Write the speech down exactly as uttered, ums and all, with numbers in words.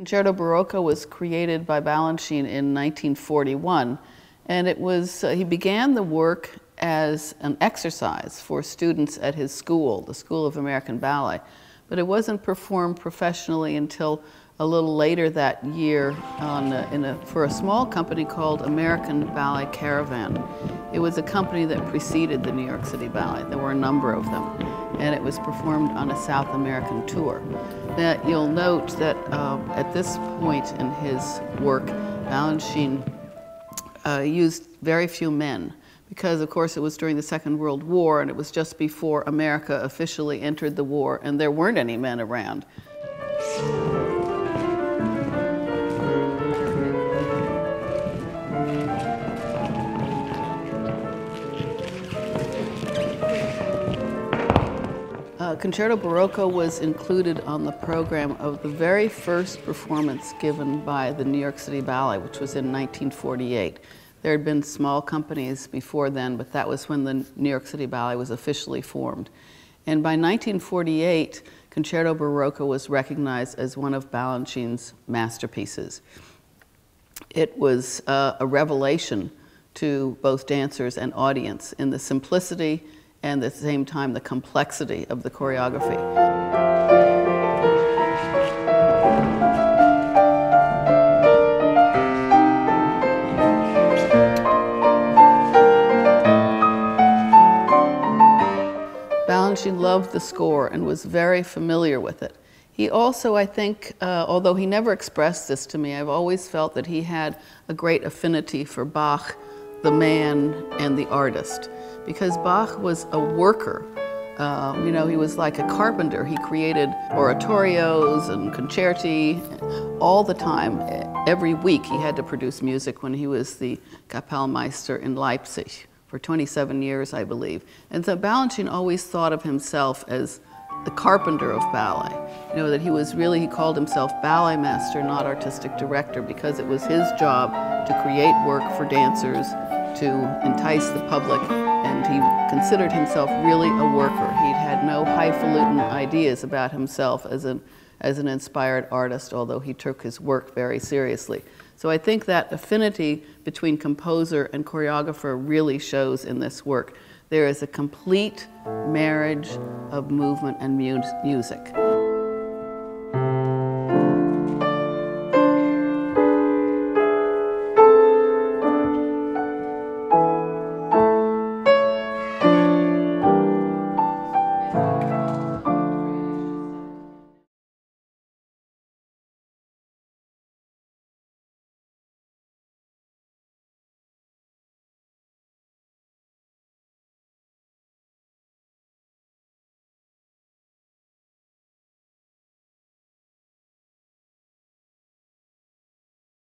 Concerto Barocco was created by Balanchine in nineteen forty-one, and it was, uh, he began the work as an exercise for students at his school, the School of American Ballet, but it wasn't performed professionally until a little later that year on a, in a, for a small company called American Ballet Caravan. It was a company that preceded the New York City Ballet. There were a number of them, and it was performed on a South American tour. Now, you'll note that uh, at this point in his work, Balanchine uh, used very few men, because of course it was during the Second World War, and it was just before America officially entered the war, and there weren't any men around. Uh, Concerto Barocco was included on the program of the very first performance given by the New York City Ballet, which was in nineteen forty-eight. There had been small companies before then, but that was when the New York City Ballet was officially formed. And by nineteen forty-eight, Concerto Barocco was recognized as one of Balanchine's masterpieces. It was uh, a revelation to both dancers and audience in the simplicity and at the same time the complexity of the choreography. Balanchine loved the score and was very familiar with it. He also, I think, uh, although he never expressed this to me, I've always felt that he had a great affinity for Bach, the man, and the artist, because Bach was a worker. Uh, you know, he was like a carpenter. He created oratorios and concerti all the time. Every week he had to produce music when he was the Kapellmeister in Leipzig for twenty-seven years, I believe. And so Balanchine always thought of himself as the carpenter of ballet. You know, that he was really, he called himself ballet master, not artistic director, because it was his job to create work for dancers, to entice the public, and he considered himself really a worker. He'd had no highfalutin ideas about himself as an, as an inspired artist, although he took his work very seriously. So I think that affinity between composer and choreographer really shows in this work. There is a complete marriage of movement and mu music.